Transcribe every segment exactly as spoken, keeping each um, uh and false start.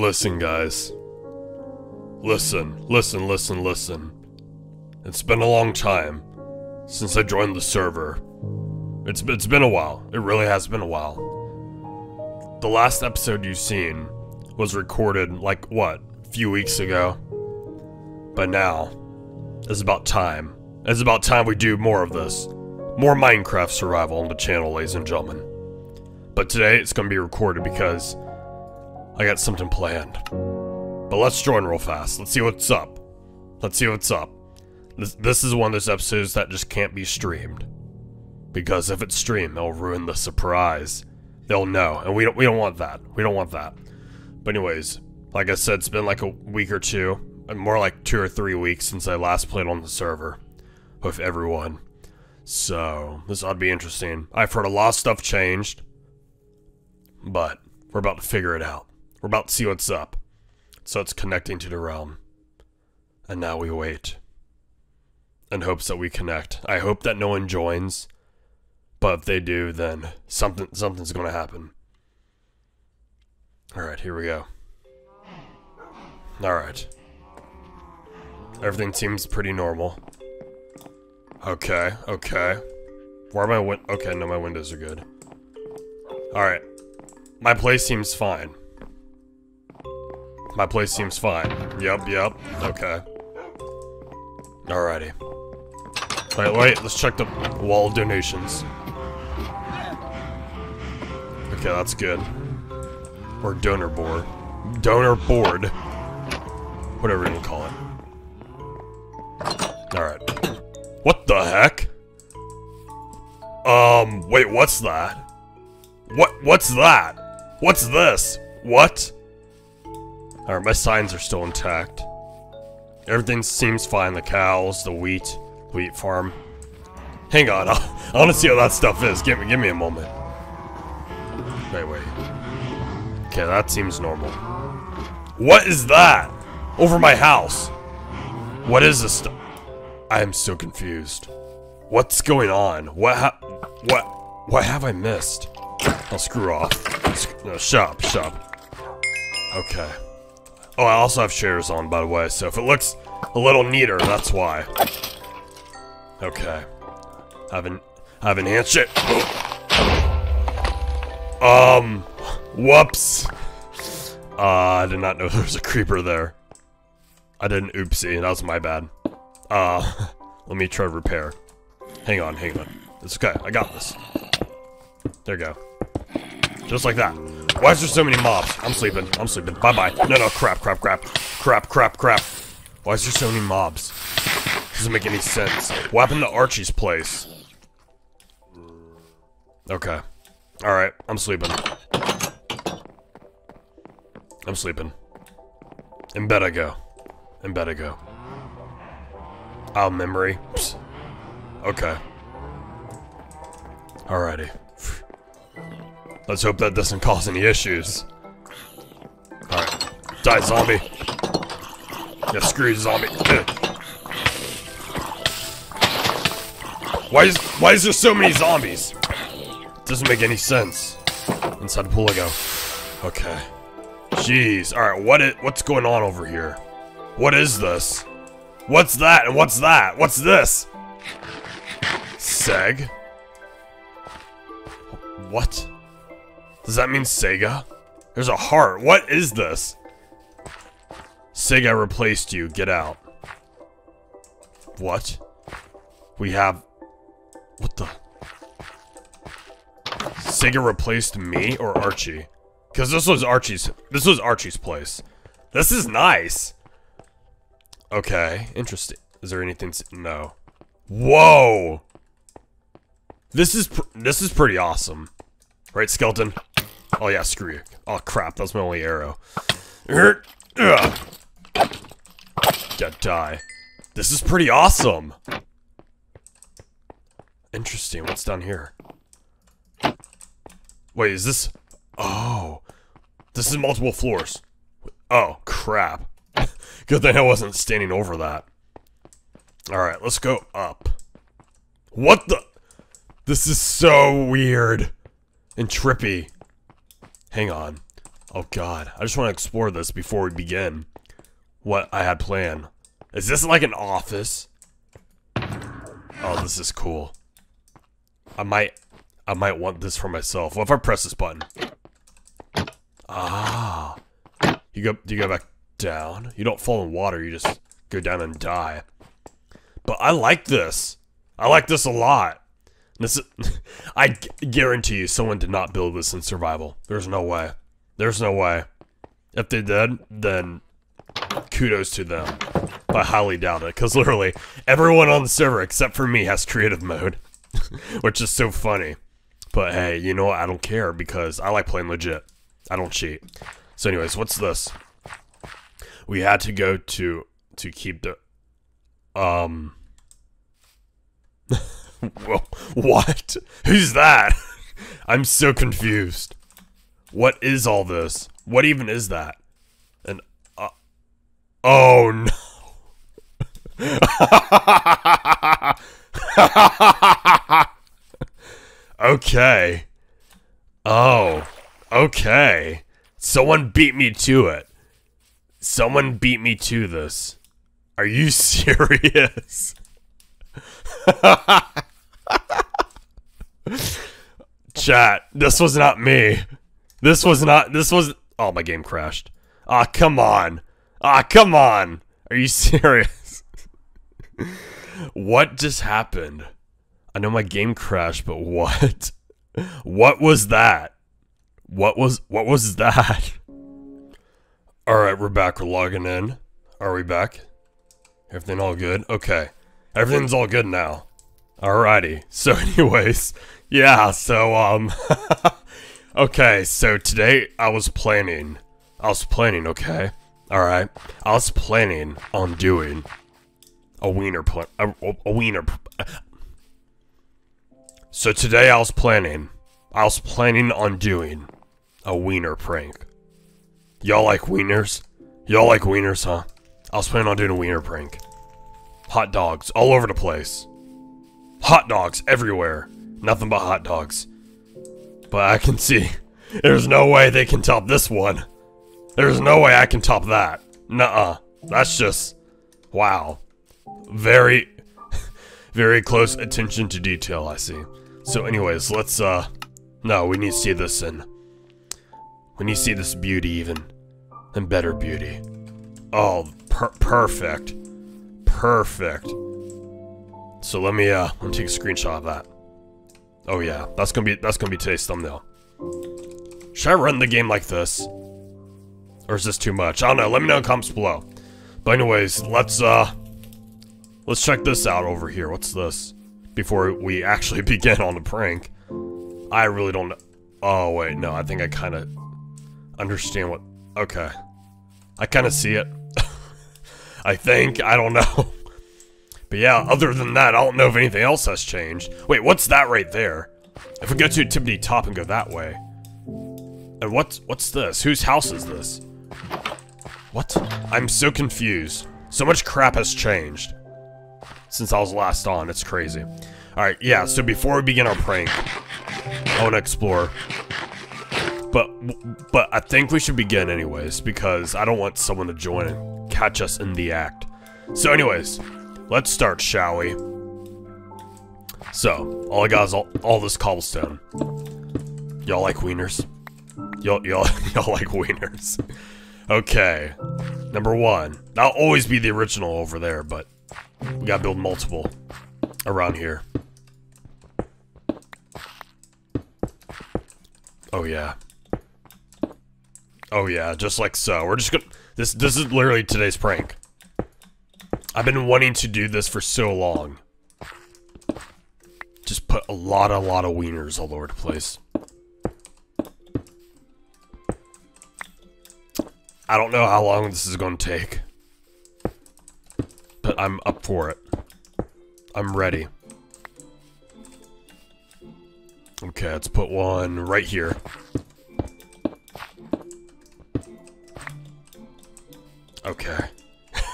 Listen, guys. Listen, listen, listen, listen. It's been a long time since I joined the server. It's, it's been a while. It really has been a while. The last episode you've seen was recorded, like, what, a few weeks ago? But now, it's about time. It's about time we do more of this. More Minecraft survival on the channel, ladies and gentlemen. But today, it's going to be recorded because I got something planned. But let's join real fast. Let's see what's up. Let's see what's up. This, this is one of those episodes that just can't be streamed. Because if it's streamed, they'll ruin the surprise. They'll know, and we don't, we don't want that. We don't want that. But anyways, like I said, it's been like a week or two. More like two or three weeks since I last played on the server with everyone. So, this ought to be interesting. I've heard a lot of stuff changed. But, we're about to figure it out. We're about to see what's up. So it's connecting to the realm. And now we wait. In hopes that we connect. I hope that no one joins, but if they do, then something something's gonna happen. All right, here we go. All right, everything seems pretty normal. Okay, okay. Where are my win? Okay, no, my windows are good. All right, my place seems fine. My place seems fine. Yep, yep. Okay. Alrighty. Wait, wait, let's check the wall of donations. Okay, that's good. Or donor board. Donor board. Whatever you want to call it. Alright. What the heck? Um, wait, what's that? What, what's that? What's this? What? Alright, my signs are still intact. Everything seems fine, the cows, the wheat, wheat farm. Hang on, I'll, I want to see how that stuff is. Give me, give me a moment. Wait, wait. Okay, that seems normal. What is that? Over my house. What is this stuff? I am so confused. What's going on? What ha- What? What have I missed? I'll screw off. Sc no, shop, shop. Okay. Oh, I also have shares on, by the way, so if it looks a little neater, that's why. Okay. I haven't... I haven't enhanced it. Um... Whoops. Uh, I did not know there was a creeper there. I didn't... Oopsie, that was my bad. Uh, let me try to repair. Hang on, hang on. It's okay, I got this. There you go. Just like that. Why is there so many mobs? I'm sleeping. I'm sleeping. Bye-bye. No, no. Crap, crap, crap. Crap, crap, crap. Why is there so many mobs? Doesn't make any sense. What happened to Archie's place? Okay. Alright. I'm sleeping. I'm sleeping. In bed I go. In bed I go. Oh, memory. Psst. Okay. Alrighty. Let's hope that doesn't cause any issues. Alright. Die, zombie. Yeah, screw you, zombie. Why is, why is there so many zombies? It doesn't make any sense. Inside the pool I go. Okay. Jeez. Alright, what is, what's going on over here? What is this? What's that and what's that? What's this? Seg? What? Does that mean Sega? There's a heart. What is this? Sega replaced you. Get out. What? We have... What the... Sega replaced me or Archie? Because this was Archie's... This was Archie's place. This is nice. Okay. Interesting. Is there anything... No. Whoa! This is... Pr this is pretty awesome. Right, skeleton? Oh yeah, screw you. Oh crap, that's my only arrow. Yeah, die. This is pretty awesome! Interesting, what's down here? Wait, is this... Oh. This is multiple floors. Oh, crap. Good thing I wasn't standing over that. Alright, let's go up. What the... This is so weird. And trippy. Hang on. Oh god, I just want to explore this before we begin. What I had planned. Is this like an office? Oh, this is cool. I might, I might want this for myself. What if I press this button? Ah. You go, you go back down. You don't fall in water, you just go down and die. But I like this. I like this a lot. This is, I guarantee you someone did not build this in survival. There's no way. There's no way. If they did, then kudos to them. But I highly doubt it, because literally everyone on the server except for me has creative mode. Which is so funny. But hey, you know what? I don't care because I like playing legit. I don't cheat. So anyways, what's this? We had to go to to keep the um well, what? Who's that? I'm so confused. What is all this? What even is that? And uh, oh no. Okay. Oh. Okay. Someone beat me to it. Someone beat me to this. Are you serious? Chat, this was not me. This was not, this was, oh, my game crashed. Ah, come on. Ah, come on. Are you serious? What just happened? I know my game crashed, but what? What was that? What was, what was that? Alright, we're back. We're logging in. Are we back? Everything all good? Okay. Everything's all good now. Alrighty. So anyways, yeah, so, um, okay, so today I was planning, I was planning, okay? Alright. I was planning on doing a wiener plan, a, a wiener. So today I was planning, I was planning on doing a wiener prank. Y'all like wieners? Y'all like wieners, huh? I was planning on doing a wiener prank. Hot dogs all over the place. Hot dogs everywhere. Nothing but hot dogs. But I can see, there's no way they can top this one. There's no way I can top that. Nuh-uh. That's just, wow. Very, very close attention to detail, I see. So anyways, let's, uh, no, we need to see this in. We need to see this beauty even. And better beauty. Oh, per perfect. Perfect. So let me uh let me take a screenshot of that. Oh yeah, that's gonna be that's gonna be today's thumbnail. Should I run the game like this? Or is this too much? I don't know, let me know in the comments below. But anyways, let's uh let's check this out over here. What's this? Before we actually begin on the prank. I really don't know. Oh wait, no, I think I kinda understand what okay. I kinda see it. I think, I don't know. But yeah, other than that, I don't know if anything else has changed. Wait, what's that right there? If we go to Tippity Top and go that way. And what's, what's this? Whose house is this? What? I'm so confused. So much crap has changed since I was last on, it's crazy. Alright, yeah, so before we begin our prank, I wanna explore. But, but I think we should begin anyways, because I don't want someone to join in. Catch us in the act. So anyways, let's start, shall we? So, all I got is all, all this cobblestone. Y'all like wieners? Y'all y'all y'all like wieners. Okay. Number one. That'll always be the original over there, but we gotta build multiple around here. Oh yeah. Oh yeah, just like so. We're just gonna This this is literally today's prank. I've been wanting to do this for so long. Just put a lot, a lot of wieners all over the place. I don't know how long this is going to take. But I'm up for it. I'm ready. Okay, let's put one right here. Okay.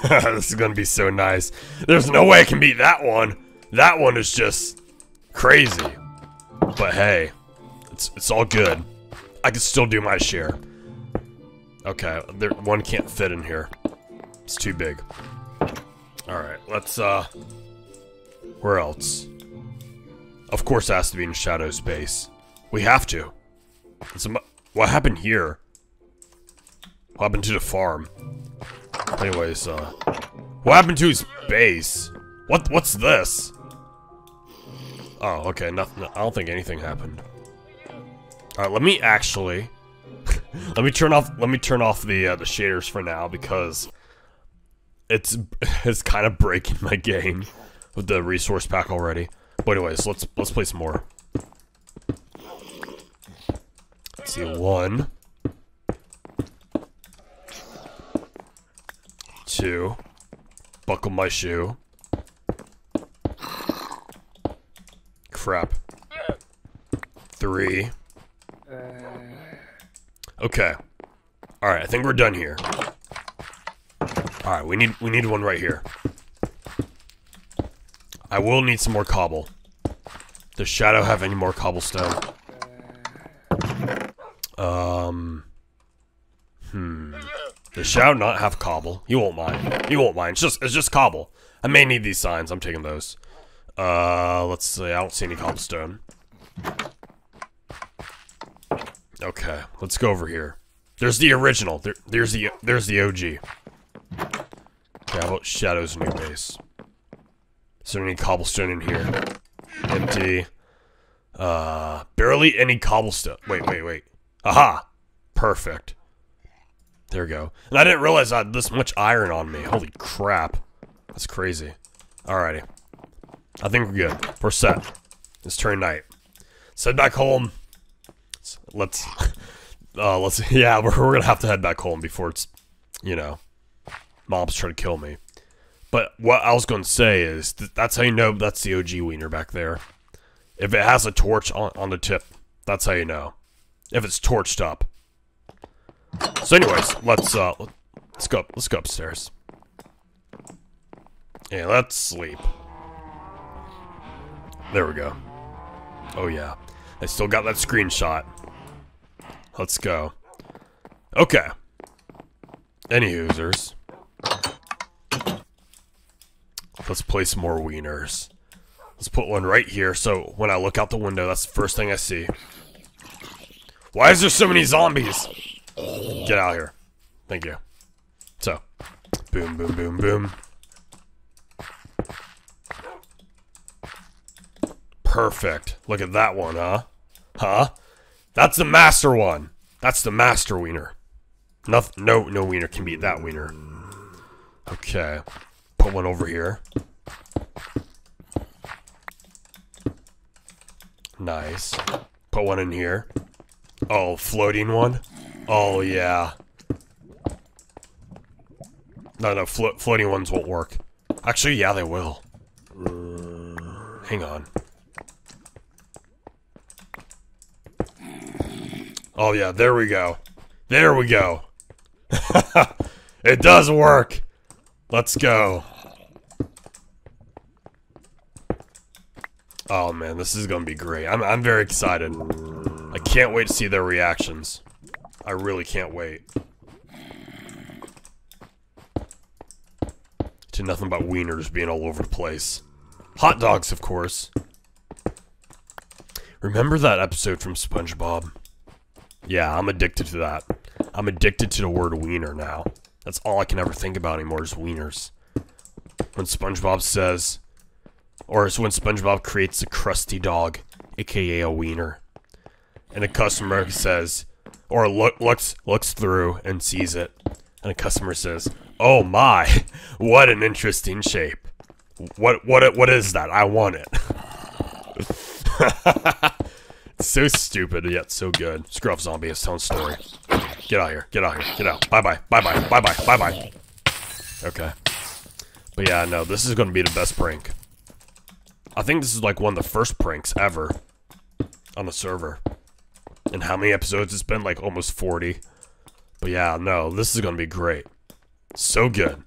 This is gonna be so nice. There's no way it can beat that one. That one is just crazy. But hey, it's it's all good. I can still do my share. Okay, there, one can't fit in here. It's too big. Alright, let's, uh... where else? Of course it has to be in Shadow's base. We have to. It's a mu- what happened here? What happened to the farm? Anyways, uh... what happened to his base? What? What's this? Oh, okay, nothing. I don't think anything happened. Alright, let me actually... let me turn off, let me turn off the, uh, the shaders for now, because... It's, it's kind of breaking my game with the resource pack already. But anyways, let's, let's play some more. Let's see, one. Two. Buckle my shoe. Crap. Three. Okay. Alright, I think we're done here. Alright, we need we need one right here. I will need some more cobble. Does Shadow have any more cobblestone? Um Hmm. Does Shadow not have cobble? You won't mind. You won't mind. It's just it's just cobble. I may need these signs, I'm taking those. Uh let's see, I don't see any cobblestone. Okay, let's go over here. There's the original. There there's the there's the O G. Okay, how about Shadow's new base? Is there any cobblestone in here? Empty. Uh, barely any cobblestone. Wait, wait, wait. Aha! Perfect. There we go. And I didn't realize I had this much iron on me. Holy crap. That's crazy. Alrighty. I think we're good. We're set. It's turn night. Let's head back home. Let's, uh, let's, yeah, we're, we're gonna have to head back home before it's, you know. Mobs try to kill me. But what I was going to say is, th that's how you know that's the O G wiener back there. If it has a torch on, on the tip, that's how you know. If it's torched up. So anyways, let's, uh, let's go, let's go upstairs. Yeah, let's sleep. There we go. Oh yeah. I still got that screenshot. Let's go. Okay. Any hoosers. Let's play some more wieners. Let's put one right here, so when I look out the window, that's the first thing I see. Why is there so many zombies? Get out of here. Thank you. So, boom, boom, boom, boom. Perfect. Look at that one, huh? Huh? That's the master one. That's the master wiener. No, no, no wiener can beat that wiener. Okay. Put one over here. Nice. Put one in here. Oh, floating one? Oh, yeah. No, no, flo floating ones won't work. Actually, yeah, they will. Hang on. Oh, yeah, there we go. There we go. It does work. Let's go. Oh man, this is gonna be great. I'm, I'm very excited. I can't wait to see their reactions. I really can't wait. To nothing but wieners being all over the place. Hot dogs, of course. Remember that episode from SpongeBob? Yeah, I'm addicted to that. I'm addicted to the word wiener now. That's all I can ever think about anymore is wieners. When SpongeBob says, or it's when SpongeBob creates a crusty dog, aka a wiener, and a customer says, or look, looks looks through and sees it, and a customer says, "Oh my, what an interesting shape! What what what is that? I want it." It's so stupid yet so good. Scruff zombie is telling story. Get out of here. Get out of here. Get out. Bye-bye. Bye-bye. Bye-bye. Bye-bye. Okay. But yeah, no, this is going to be the best prank. I think this is like one of the first pranks ever on the server. And how many episodes? It's been like almost forty. But yeah, no, this is going to be great. So good.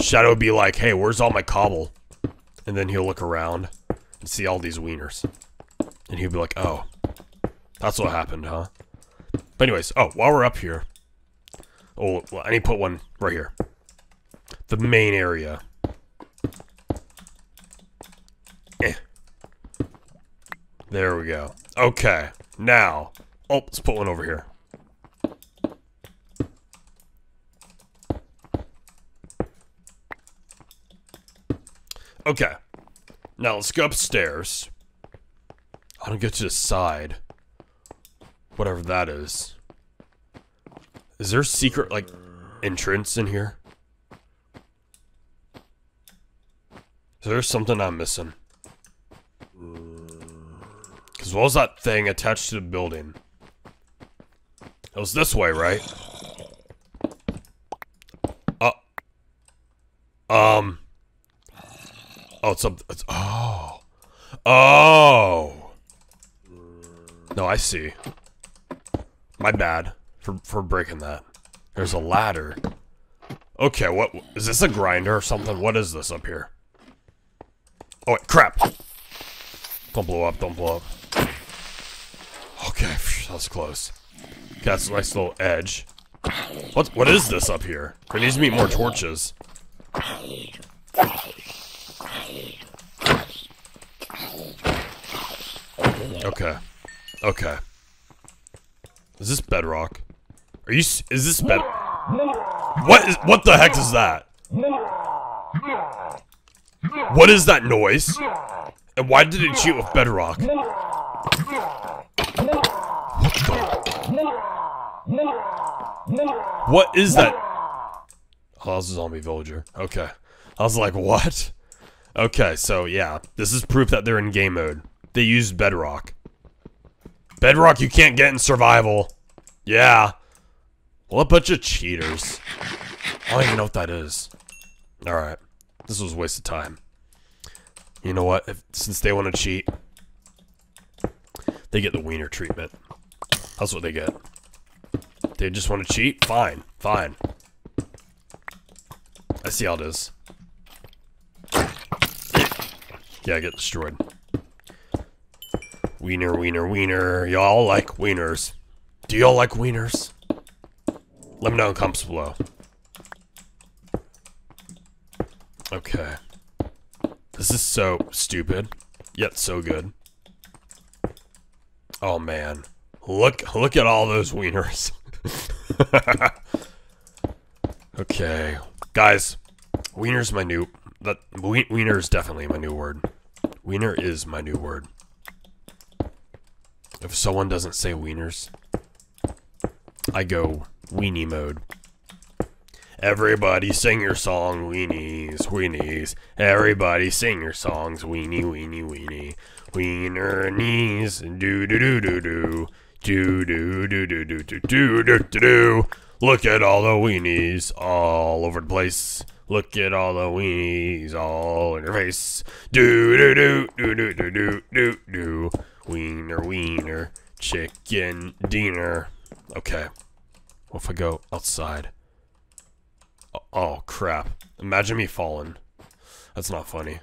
Shadow will be like, hey, where's all my cobble? And then he'll look around and see all these wieners. And he'll be like, oh, that's what happened, huh? But anyways, oh, while we're up here, Oh, well, I need to put one right here. The main area. Eh. There we go. Okay. Now. Oh, let's put one over here. Okay. Now let's go upstairs. I don't get to the side. Whatever that is. Is there a secret, like, entrance in here? Is there something I'm missing? Because what was that thing attached to the building? It was this way, right? Uh. Um. Oh, it's up. It's, oh. Oh. No, I see. My bad. For, for breaking that. There's a ladder. Okay, what is this, a grinder or something? What is this up here? Oh wait, crap! Don't blow up, don't blow up. Okay, that was close. Okay, that's a nice little edge. What, what is this up here? There needs to be more torches. Okay. Okay. Is this bedrock? Are you? Is this bed? What is? What the heck is that? What is that noise? And why did it cheat with bedrock? What the? What is that? Oh, that was a zombie villager. Okay. I was like, what? Okay, so yeah, this is proof that they're in game mode. They used bedrock. Bedrock you can't get in survival. Yeah. Well, a bunch of cheaters. I don't even know what that is. Alright. This was a waste of time. You know what? If, since they want to cheat, they get the wiener treatment. That's what they get. They just want to cheat? Fine. Fine. I see how it is. Yeah, I get destroyed. Wiener, wiener, wiener. Y'all like wieners. Do y'all like wieners? Let me know in the comments below. Okay. This is so stupid, yet so good. Oh man. Look, look at all those wieners. Okay. Guys, wiener's my new... That, wiener is definitely my new word. Wiener is my new word. If someone doesn't say wieners, I go weenie mode. Everybody sing your song, weenies, weenies. Everybody sing your songs, weenie, weenie, weenie. Wiener knees, do do do do do, do do do do do do do do do. Look at all the weenies all over the place. Look at all the weenies all in your face. Do do do do do do do do do. Wiener, wiener, chicken dinner. Okay. What if I go outside? Oh, oh, crap. Imagine me falling. That's not funny.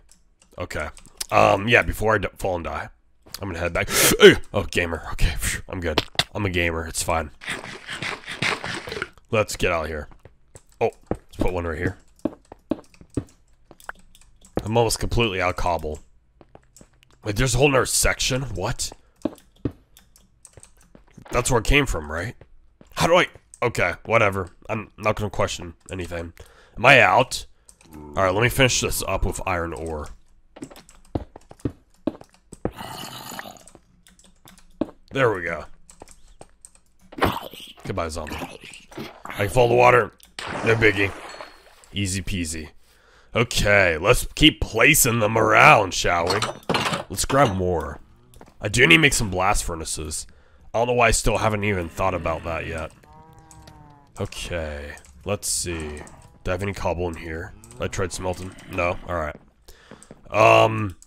Okay. Um, yeah, before I d fall and die, I'm gonna head back. Oh, gamer. Okay, I'm good. I'm a gamer. It's fine. Let's get out of here. Oh, let's put one right here. I'm almost completely out of cobble. Wait, there's a whole nother section? What? That's where it came from, right? How do I... Okay, whatever. I'm not gonna question anything. Am I out? Alright, let me finish this up with iron ore. There we go. Goodbye, zombie. I can follow the water. No biggie. Easy peasy. Okay, let's keep placing them around, shall we? Let's grab more. I do need to make some blast furnaces. I don't know why I still haven't even thought about that yet. Okay, let's see. Do I have any cobble in here? I tried smelting. No? Alright. Um,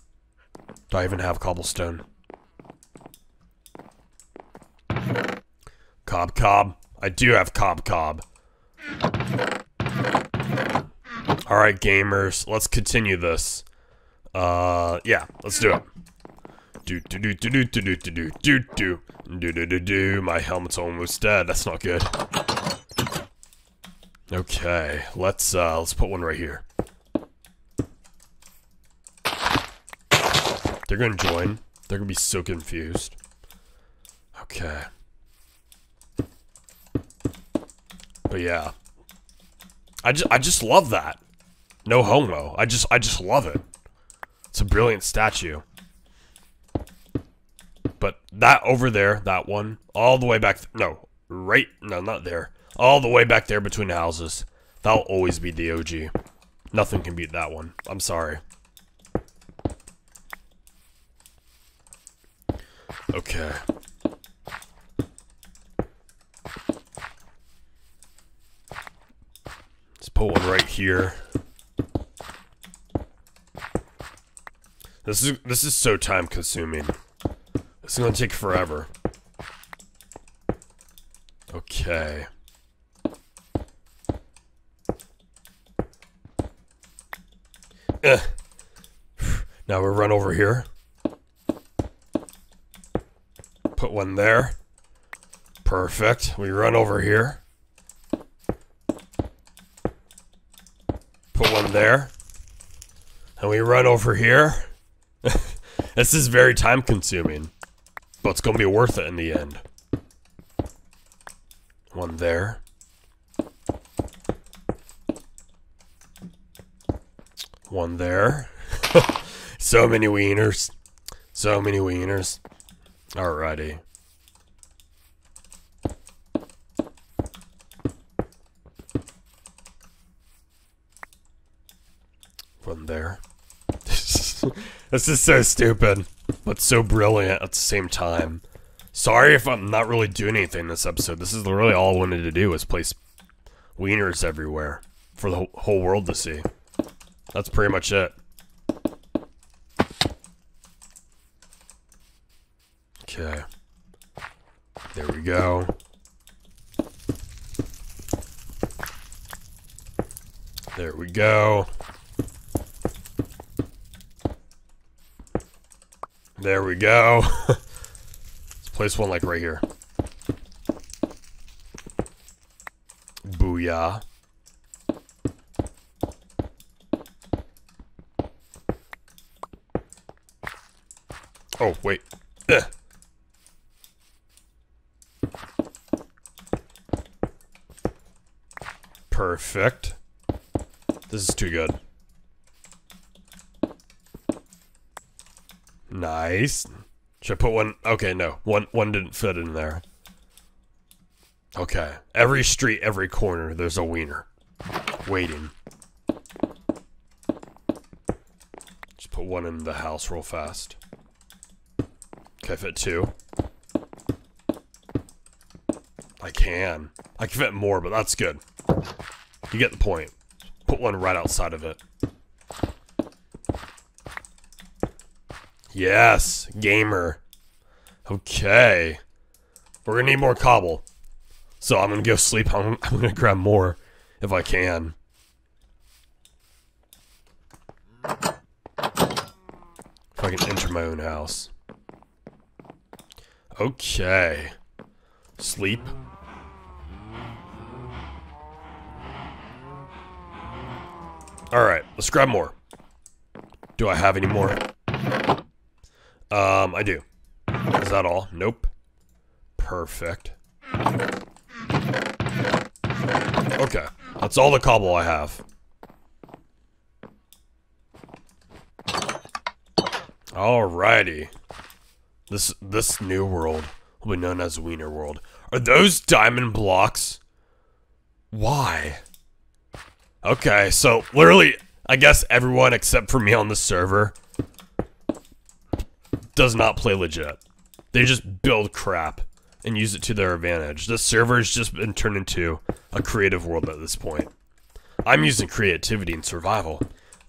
do I even have cobblestone? Cob cob. I do have cob cob. Alright, gamers. Let's continue this. Uh, yeah, let's do it. Do do do do do do do do do do do do do do. My helmet's almost dead. That's not good. Okay, let's uh, let's put one right here. They're gonna join. They're gonna be so confused. Okay. But yeah, I just I just love that. No homo. I just I just love it. It's a brilliant statue. But that over there, that one, all the way back. Th no, right? No, not there. All the way back there between the houses. That'll always be the O G. Nothing can beat that one. I'm sorry. Okay. Let's put one right here. This is this is so time consuming. It's gonna take forever. Okay. Eh. Now we run over here. Put one there. Perfect. We run over here. Put one there. And we run over here. This is very time consuming. But it's gonna be worth it in the end. One there. One there. So many wieners. So many wieners. Alrighty. One there. This is so stupid, but so brilliant at the same time. Sorry if I'm not really doing anything this episode. This is really all I wanted to do was place wieners everywhere for the whole world to see. That's pretty much it. Okay. There we go. There we go. There we go. Let's place one like right here. Booyah. Oh, wait. Ugh. Perfect. This is too good. Nice. Should I put one? Okay, no. One one didn't fit in there. Okay. Every street, every corner, there's a wiener. Waiting. Just put one in the house real fast. Okay, fit two. I can. I can fit more, but that's good. You get the point. Put one right outside of it. Yes, gamer. Okay. We're gonna need more cobble. So I'm gonna go sleep. I'm, I'm gonna grab more if I can. If I can enter my own house. Okay. Sleep. Alright, let's grab more. Do I have any more? Um, I do. Is that all? Nope. Perfect. Okay. That's all the cobble I have. Alrighty. This, this new world will be known as Wiener World. Are those diamond blocks? Why? Okay, so literally, I guess everyone except for me on the server does not play legit. They just build crap and use it to their advantage. The server's just been turned into a creative world at this point. I'm using creativity and survival.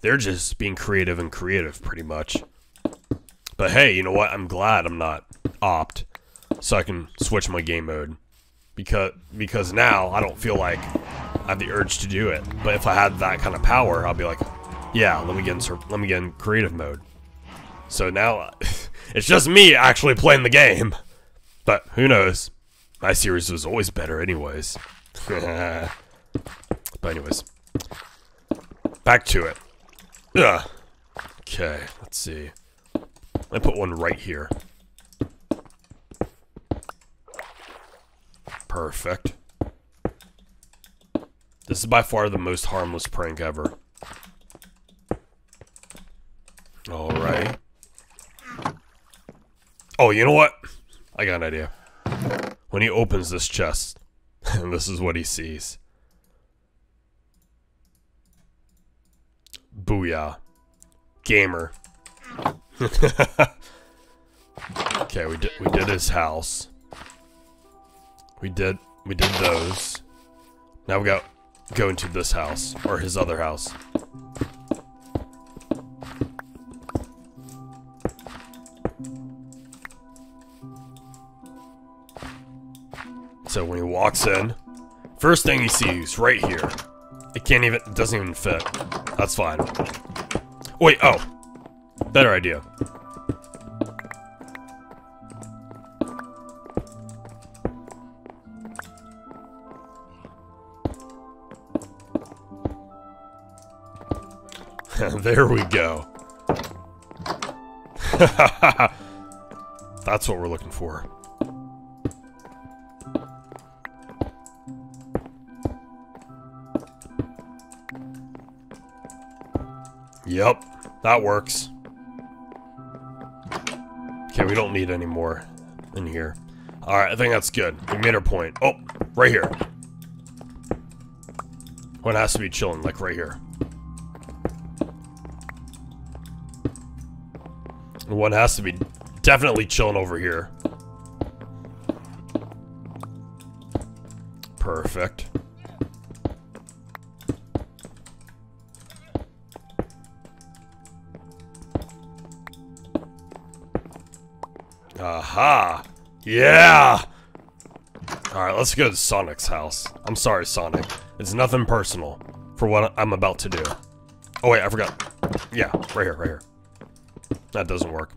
They're just being creative and creative pretty much. But hey, you know what? I'm glad I'm not opt so I can switch my game mode. Because because now I don't feel like I have the urge to do it. But if I had that kind of power, I'll be like, yeah, let me get in, let me get in creative mode. So now it's just me actually playing the game. But who knows? My series was always better anyways. But anyways, back to it. Ugh. Okay, let's see. I put one right here. Perfect. This is by far the most harmless prank ever. Alright. Oh, you know what? I got an idea. When he opens this chest, and this is what he sees. Booyah. Gamer. Okay, we did we did his house. We did we did those. Now we got go into this house or his other house. So when he walks in, first thing he sees right here. It can't even it doesn't even fit. That's fine. Wait, oh. Better idea. There we go. That's what we're looking for. Yep, that works. Okay, we don't need any more in here. Alright, I think that's good. We made our point. Oh, right here. One has to be chilling, like right here. And one has to be definitely chilling over here. Perfect. Aha! Yeah! Alright, let's go to Sonic's house. I'm sorry, Sonic. It's nothing personal for what I'm about to do. Oh wait, I forgot. Yeah, right here, right here. That doesn't work.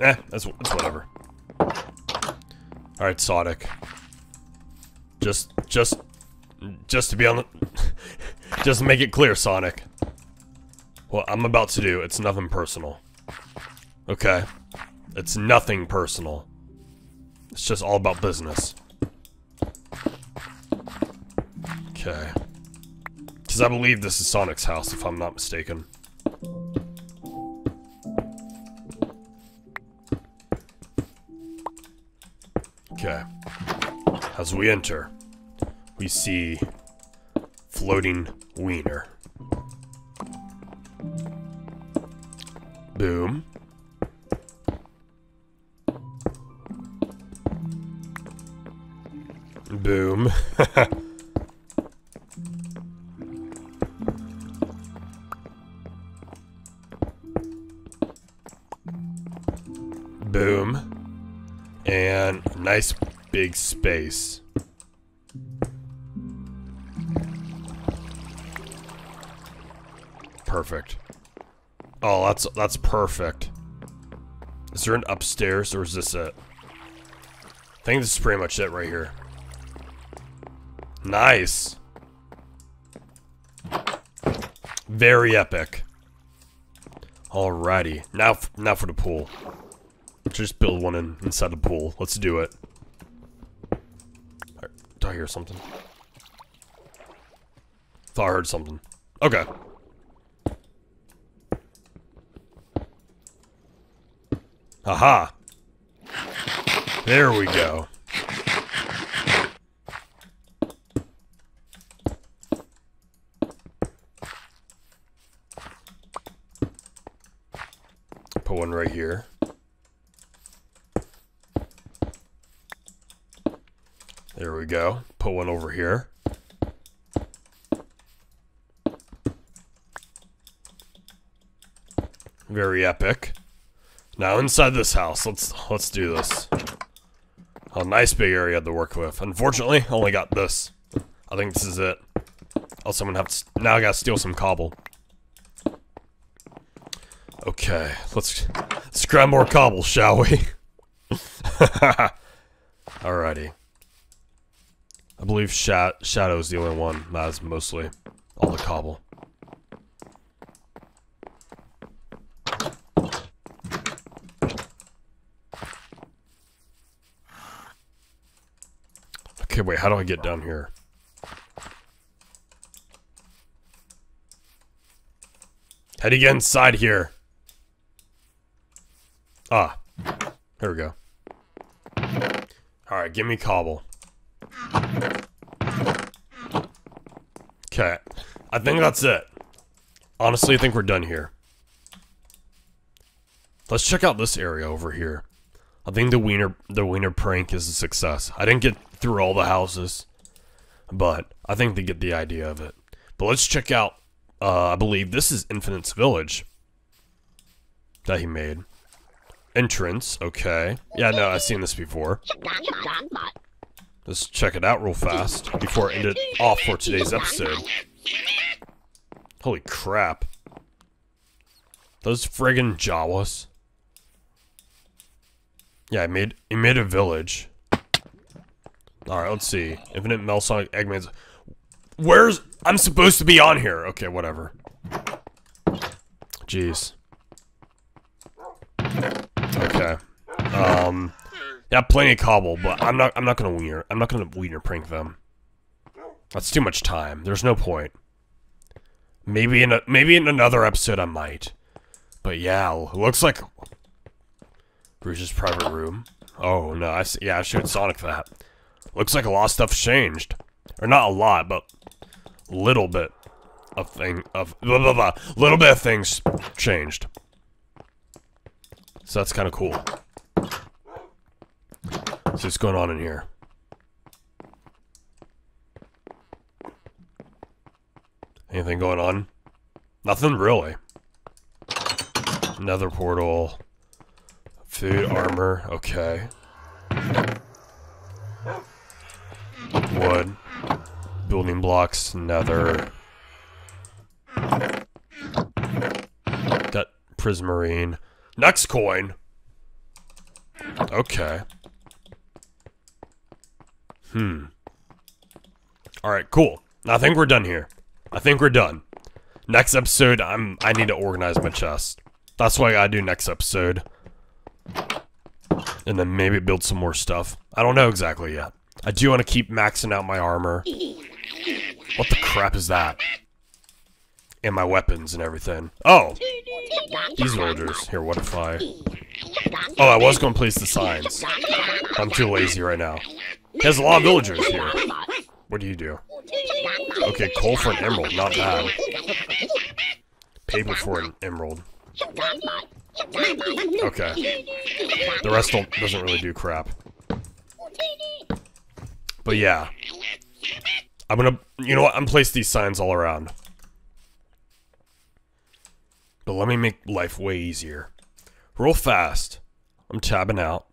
Eh, that's, that's whatever. Alright, Sonic. Just, just, just to be on the... just to make it clear, Sonic. What I'm about to do, it's nothing personal. Okay. It's nothing personal. It's just all about business. Okay. Because I believe this is Sonic's house, if I'm not mistaken. Okay. As we enter, we see floating wiener. Boom. Boom. Boom. And nice big space. Perfect. Oh, that's that's perfect. Is there an upstairs or is this it? I think this is pretty much it right here. Nice. Very epic. Alrighty. Now, f now for the pool. Let's just build one in inside the pool. Let's do it. Right. Did I hear something? Thought I heard something. Okay. Aha. There we go. Put one right here. There we go. Put one over here. Very epic. Now inside this house, let's let's do this. A nice big area to work with. Unfortunately, I only got this. I think this is it. Also, I'm gonna have to now I gotta steal some cobble. Okay, let's, let's grab more cobble, shall we? Alrighty. I believe Sha Shadow is the only one that is mostly all the cobble. Okay, wait, how do I get down here? How do you get inside here? Ah, here we go. Alright, give me cobble. Okay, I think that's it. Honestly, I think we're done here. Let's check out this area over here. I think the wiener, the wiener prank is a success. I didn't get through all the houses, but I think they get the idea of it. But let's check out, uh, I believe this is Infinite's village that he made. Entrance, okay. Yeah, no, I've seen this before. Let's check it out real fast before I end it off for today's episode. Holy crap. Those friggin' Jawas. Yeah, I made, he made a village. Alright, let's see. Infinite Mel Sonic Eggman's. Where's. I'm supposed to be on here. Okay, whatever. Jeez. Okay. Um. Yeah, plenty of cobble, but I'm not. I'm not gonna wiener. I'm not gonna wiener prank them. That's too much time. There's no point. Maybe in a. Maybe in another episode I might. But yeah, looks like Bruce's private room. Oh no! I see. Yeah, I showed Sonic that. Looks like a lot of stuff changed, or not a lot, but little bit of thing of blah blah blah. Little bit of things changed. So that's kind of cool. So what's going on in here? Anything going on? Nothing really. Another portal. Food, armor, okay. Wood. Building blocks, nether. Got prismarine. Next coin. Okay. Hmm. Alright, cool. I think we're done here. I think we're done. Next episode, I'm I need to organize my chest. That's what I gotta do next episode. And then maybe build some more stuff. I don't know exactly yet. I do want to keep maxing out my armor. What the crap is that? And my weapons and everything. Oh! These villagers. Here, what if I... Oh, I was going to place the signs. I'm too lazy right now. There's a lot of villagers here. What do you do? Okay, coal for an emerald. Not bad. Paper for an emerald. Okay. The rest don't, doesn't really do crap. But yeah. I'm going to... You know what? I'm going to place these signs all around. But let me make life way easier. Real fast. I'm tabbing out.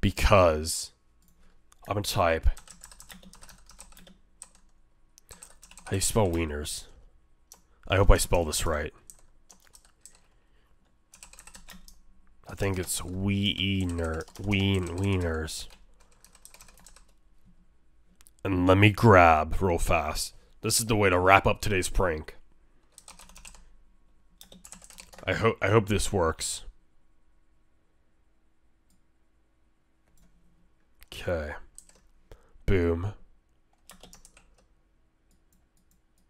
Because... I'm gonna type. How do you spell wieners? I hope I spell this right. I think it's wiener, ween, wieners. And let me grab real fast. This is the way to wrap up today's prank. I hope I hope this works. Okay. Boom.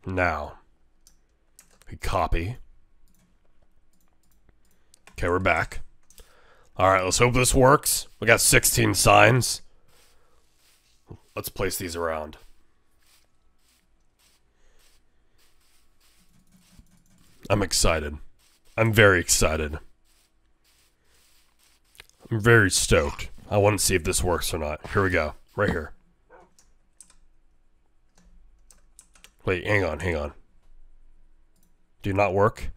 Now. We copy. Okay, we're back. Alright, let's hope this works. We got sixteen signs. Let's place these around. I'm excited. I'm very excited. I'm very stoked. I want to see if this works or not. Here we go. Right here. Wait, hang on, hang on. Do not work?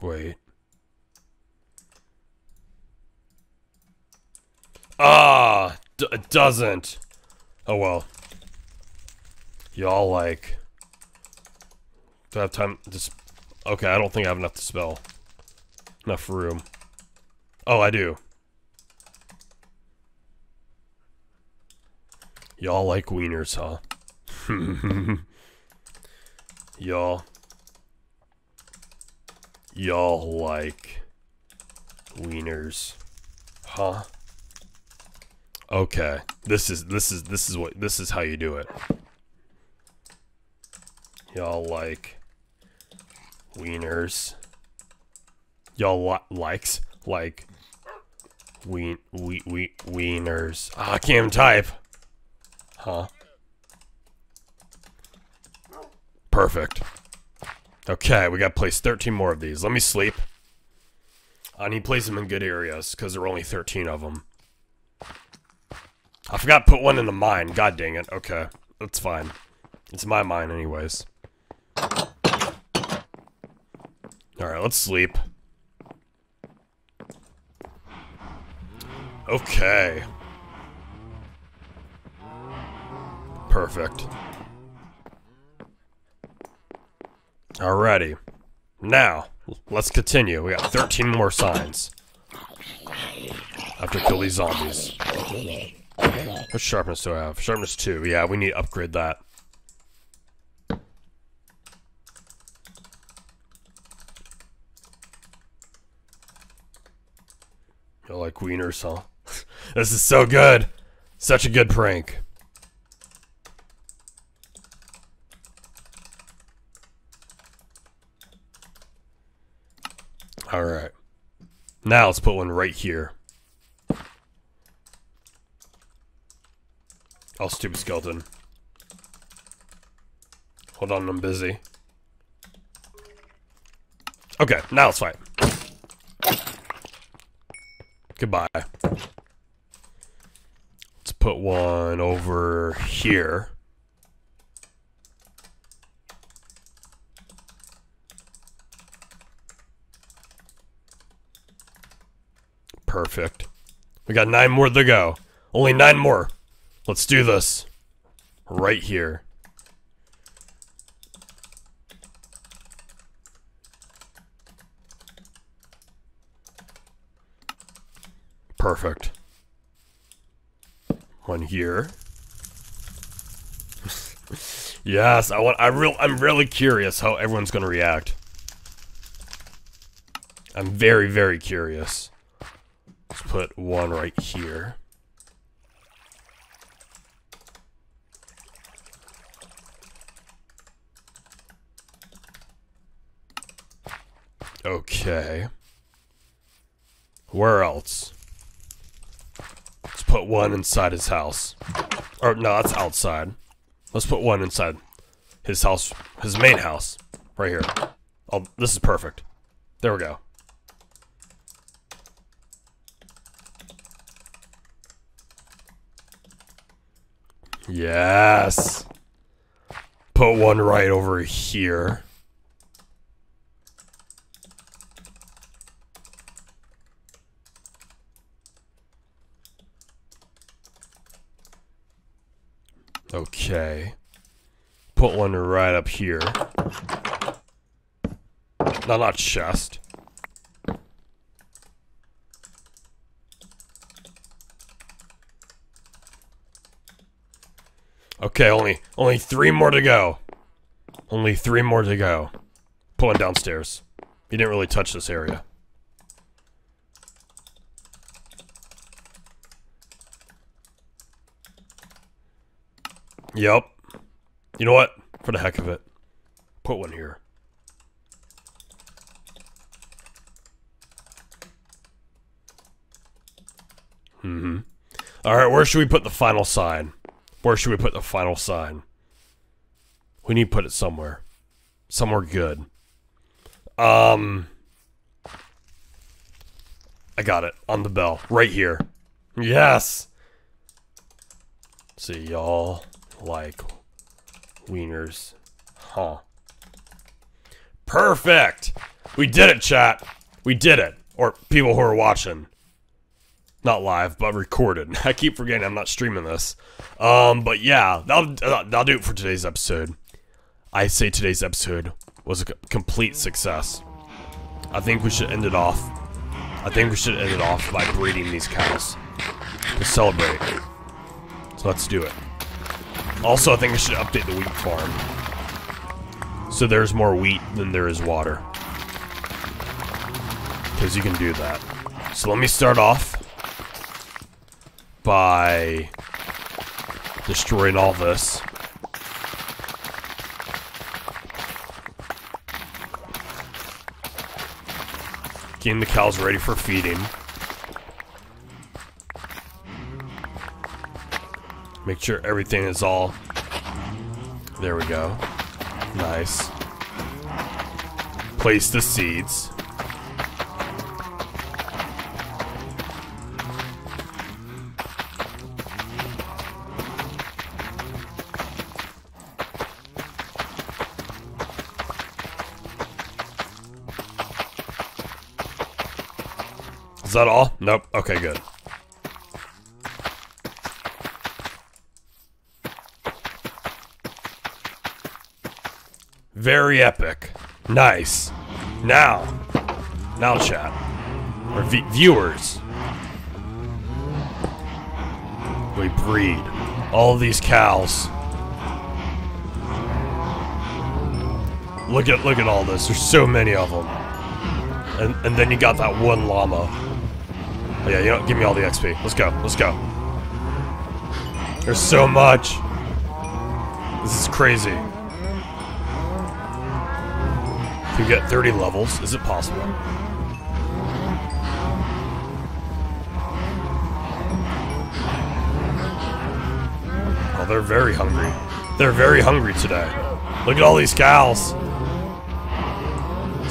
Wait. Ah! D- it doesn't. Oh well. Y'all like... Do I have time to... Sp- okay, I don't think I have enough to spell. Enough room. Oh, I do. Y'all like wieners, huh? Y'all. Y'all like wieners, huh? Okay. This is this is this is what this is how you do it. Y'all like wieners. Y'all li likes like ween we we wieners. Ah, I can't even type. Huh? Perfect. Okay, we got to place thirteen more of these. Let me sleep. I need to place them in good areas because there are only thirteen of them. I forgot to put one in the mine. God dang it. Okay, that's fine. It's my mine, anyways. Alright, let's sleep. Okay. Perfect. Alrighty. Now, let's continue. We got thirteen more signs. I have to kill these zombies. What sharpness do I have? Sharpness two. Yeah, we need to upgrade that. You're like wieners, huh? This is so good. Such a good prank. Alright. Now let's put one right here. Oh, stupid skeleton. Hold on, I'm busy. Okay, now let's fight. Goodbye. Let's put one over here. Perfect. We got nine more to go. Only nine more. Let's do this. Right here. Perfect. One here. Yes, I want I real I'm really curious how everyone's gonna react. I'm very, very curious. Let's put one right here. Okay. Where else? Let's put one inside his house. Or, no, that's outside. Let's put one inside his house, his main house. Right here. Oh, this is perfect. There we go. Yes! Put one right over here. Okay. Put one right up here. No, not chest. Okay, only only three more to go. Only three more to go. Put one downstairs. You didn't really touch this area. Yep. You know what? For the heck of it. Put one here. Mm-hmm. Alright, where should we put the final sign? Where should we put the final sign? We need to put it somewhere. Somewhere good. Um... I got it. On the bell. Right here. Yes! See, y'all like wieners. Huh. Perfect! We did it, chat! We did it! Or people who are watching. Not live, but recorded. I keep forgetting I'm not streaming this. Um, but yeah, that'll, that'll do it for today's episode. I say today's episode was a complete success. I think we should end it off. I think we should end it off by breeding these cows to celebrate. So let's do it. Also, I think I should update the wheat farm. So there's more wheat than there is water. Because you can do that. So let me start off by destroying all this. Getting the cows ready for feeding. Make sure everything is all... There we go. Nice. Place the seeds. Is that all? Nope. Okay, good. Very epic. Nice. Now. Now chat. Or v- viewers. We breed all these cows. Look at look at all this. There's so many of them. And and then you got that one llama. Oh yeah, you know, give me all the X P. Let's go. Let's go. There's so much. This is crazy. You get thirty levels. Is it possible? Oh, they're very hungry. They're very hungry today. Look at all these cows.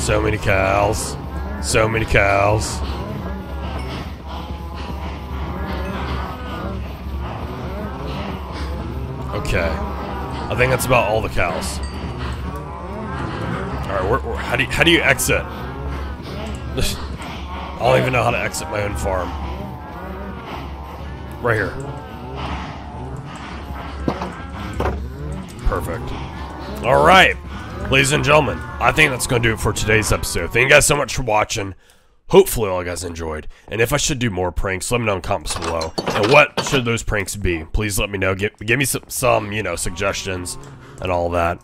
So many cows. So many cows. Okay. I think that's about all the cows. Alright, where, where, how do you, how do you exit? I don't even know how to exit my own farm. Right here. Perfect. Alright, ladies and gentlemen, I think that's going to do it for today's episode. Thank you guys so much for watching. Hopefully all you guys enjoyed. And if I should do more pranks, let me know in the comments below. And what should those pranks be? Please let me know. Give, give me some, some, you know, suggestions and all that.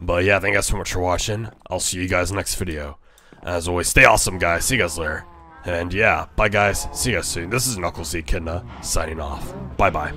But yeah, thank you guys so much for watching. I'll see you guys in the next video. As always, stay awesome, guys. See you guys later. And yeah, bye, guys. See you guys soon. This is Knuckles the Echidna signing off. Bye-bye.